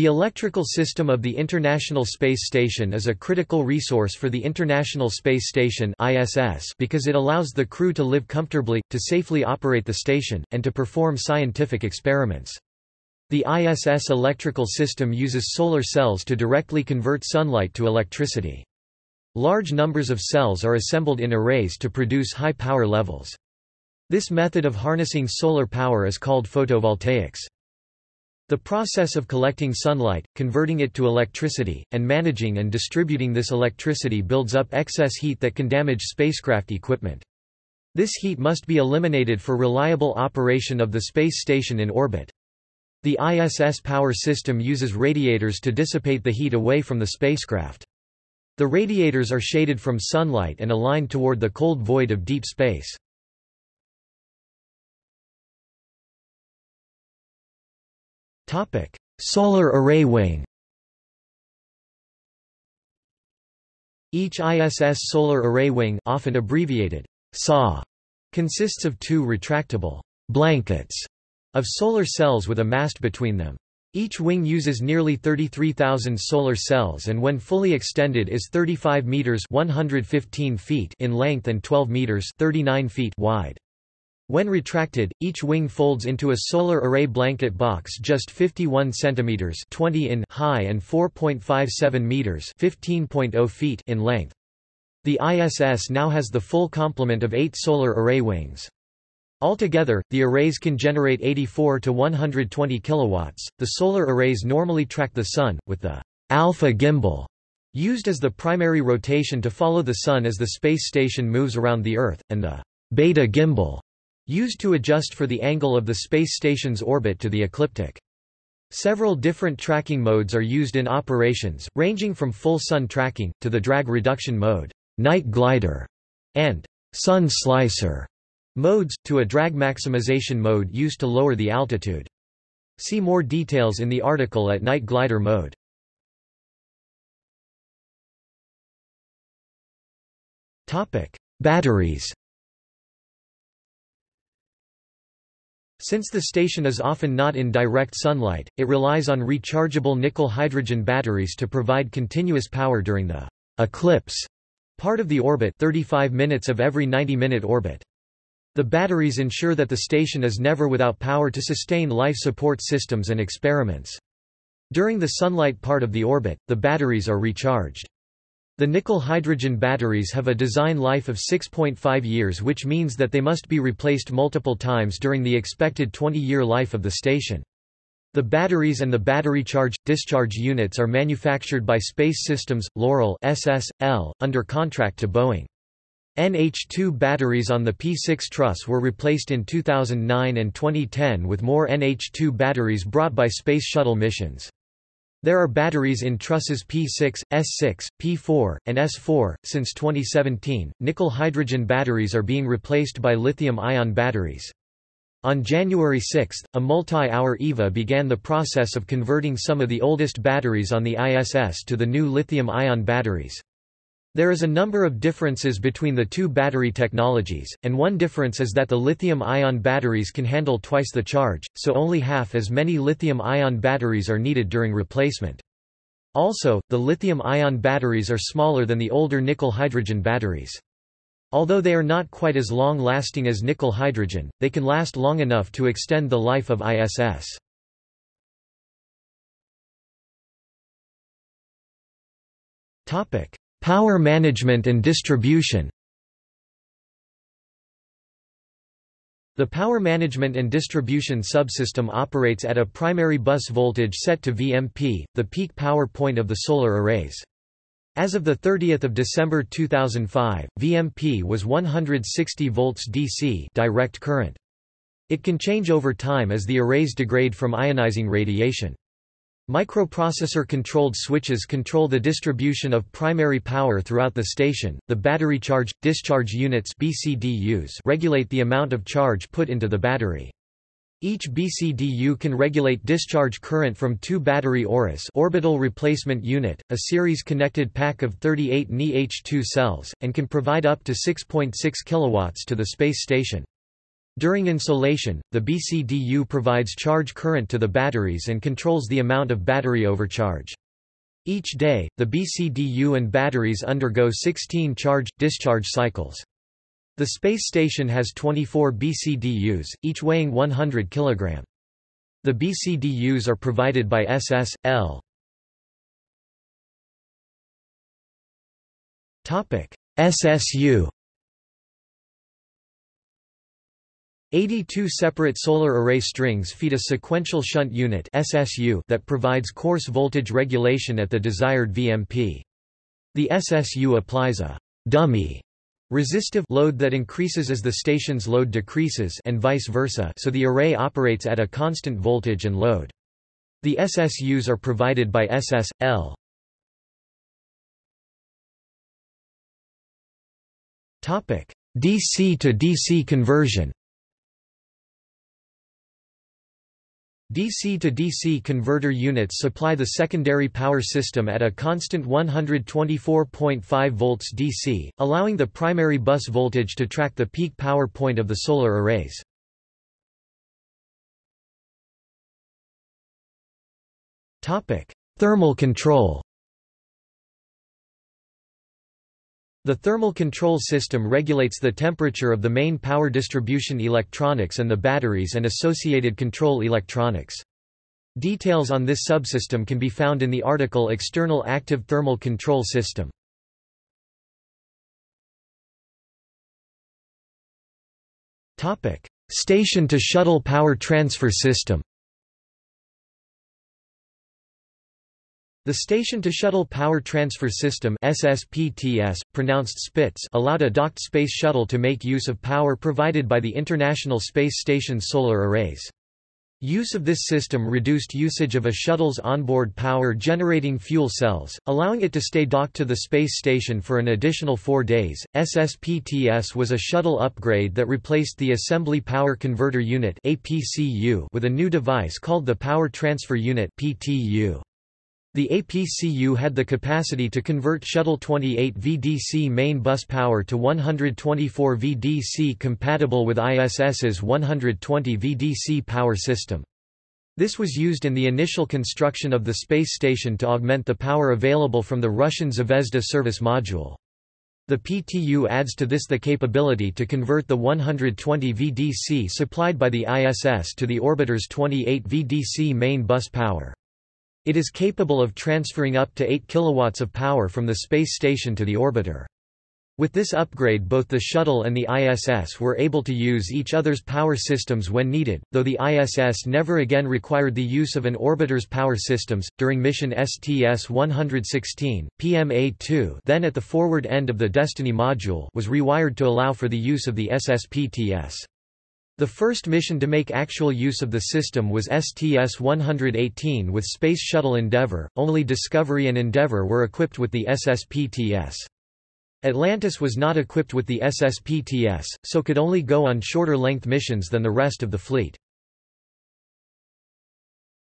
The electrical system of the International Space Station is a critical resource for the International Space Station (ISS) because it allows the crew to live comfortably, to safely operate the station, and to perform scientific experiments. The ISS electrical system uses solar cells to directly convert sunlight to electricity. Large numbers of cells are assembled in arrays to produce high power levels. This method of harnessing solar power is called photovoltaics. The process of collecting sunlight, converting it to electricity, and managing and distributing this electricity builds up excess heat that can damage spacecraft equipment. This heat must be eliminated for reliable operation of the space station in orbit. The ISS power system uses radiators to dissipate the heat away from the spacecraft. The radiators are shaded from sunlight and aligned toward the cold void of deep space. Solar array wing. Each ISS solar array wing, often abbreviated SAW, consists of two retractable blankets of solar cells with a mast between them. Each wing uses nearly 33,000 solar cells and when fully extended is 35 meters (115 feet) in length and 12 meters (39 feet) wide. When retracted, each wing folds into a solar array blanket box just 51 centimeters (20 in) high and 4.57 meters (15.0 feet) in length. The ISS now has the full complement of 8 solar array wings. Altogether, the arrays can generate 84 to 120 kilowatts. The solar arrays normally track the sun, with the alpha gimbal used as the primary rotation to follow the sun as the space station moves around the Earth, and the beta gimbal used to adjust for the angle of the space station's orbit to the ecliptic. Several different tracking modes are used in operations, ranging from full sun tracking, to the drag reduction mode, night glider, and sun slicer modes, to a drag maximization mode used to lower the altitude. See more details in the article at night glider mode. Batteries. Since the station is often not in direct sunlight, it relies on rechargeable nickel-hydrogen batteries to provide continuous power during the eclipse part of the orbit, 35 minutes of every 90-minute orbit. The batteries ensure that the station is never without power to sustain life support systems and experiments. During the sunlight part of the orbit, the batteries are recharged. The nickel-hydrogen batteries have a design life of 6.5 years, which means that they must be replaced multiple times during the expected 20-year life of the station. The batteries and the battery charge-discharge units are manufactured by Space Systems/Loral (SSL) under contract to Boeing. NH2 batteries on the P-6 truss were replaced in 2009 and 2010 with more NH2 batteries brought by Space Shuttle missions. There are batteries in trusses P6, S6, P4, and S4. Since 2017, nickel-hydrogen batteries are being replaced by lithium-ion batteries. On January 6, a multi-hour EVA began the process of converting some of the oldest batteries on the ISS to the new lithium-ion batteries. There is a number of differences between the two battery technologies, and one difference is that the lithium-ion batteries can handle twice the charge, so only half as many lithium-ion batteries are needed during replacement. Also, the lithium-ion batteries are smaller than the older nickel-hydrogen batteries. Although they are not quite as long-lasting as nickel-hydrogen, they can last long enough to extend the life of ISS. Power management and distribution. The power management and distribution subsystem operates at a primary bus voltage set to VMP, the peak power point of the solar arrays. As of 30 December 2005, VMP was 160 volts DC direct current. It can change over time as the arrays degrade from ionizing radiation. Microprocessor-controlled switches control the distribution of primary power throughout the station. The battery charge-discharge units (BCDUs) regulate the amount of charge put into the battery. Each BCDU can regulate discharge current from two battery ORIS (orbital replacement unit), a series-connected pack of 38 NiH2 cells, and can provide up to 6.6 kilowatts to the space station. During insolation, the BCDU provides charge current to the batteries and controls the amount of battery overcharge. Each day, the BCDU and batteries undergo 16 charge-discharge cycles. The space station has 24 BCDUs, each weighing 100 kg. The BCDUs are provided by SSL. SSU. 82 separate solar array strings feed a sequential shunt unit (SSU) that provides course voltage regulation at the desired VMP. The SSU applies a dummy resistive load that increases as the station's load decreases and vice versa, so the array operates at a constant voltage and load. The SSUs are provided by SSL. Topic: DC-to-DC conversion. DC-to-DC converter units supply the secondary power system at a constant 124.5 volts DC, allowing the primary bus voltage to track the peak power point of the solar arrays. Thermal control. The thermal control system regulates the temperature of the main power distribution electronics and the batteries and associated control electronics. Details on this subsystem can be found in the article External Active Thermal Control System. Station to Shuttle Power Transfer System. The Station-to-Shuttle Power Transfer System (SSPTS), pronounced SPTS, allowed a docked space shuttle to make use of power provided by the International Space Station's solar arrays. Use of this system reduced usage of a shuttle's onboard power-generating fuel cells, allowing it to stay docked to the space station for an additional 4 days. SSPTS was a shuttle upgrade that replaced the Assembly Power Converter Unit (APCU) with a new device called the Power Transfer Unit (PTU). The APCU had the capacity to convert Shuttle 28 VDC main bus power to 124 VDC compatible with ISS's 120 VDC power system. This was used in the initial construction of the space station to augment the power available from the Russian Zvezda service module. The PTU adds to this the capability to convert the 120 VDC supplied by the ISS to the orbiter's 28 VDC main bus power. It is capable of transferring up to 8 kW of power from the space station to the orbiter. With this upgrade, both the shuttle and the ISS were able to use each other's power systems when needed, though the ISS never again required the use of an orbiter's power systems. During mission STS-116, PMA-2, then at the forward end of the Destiny module, was rewired to allow for the use of the SSPTS. The first mission to make actual use of the system was STS-118 with Space Shuttle Endeavour. Only Discovery and Endeavour were equipped with the SSPTS. Atlantis was not equipped with the SSPTS, so could only go on shorter length missions than the rest of the fleet.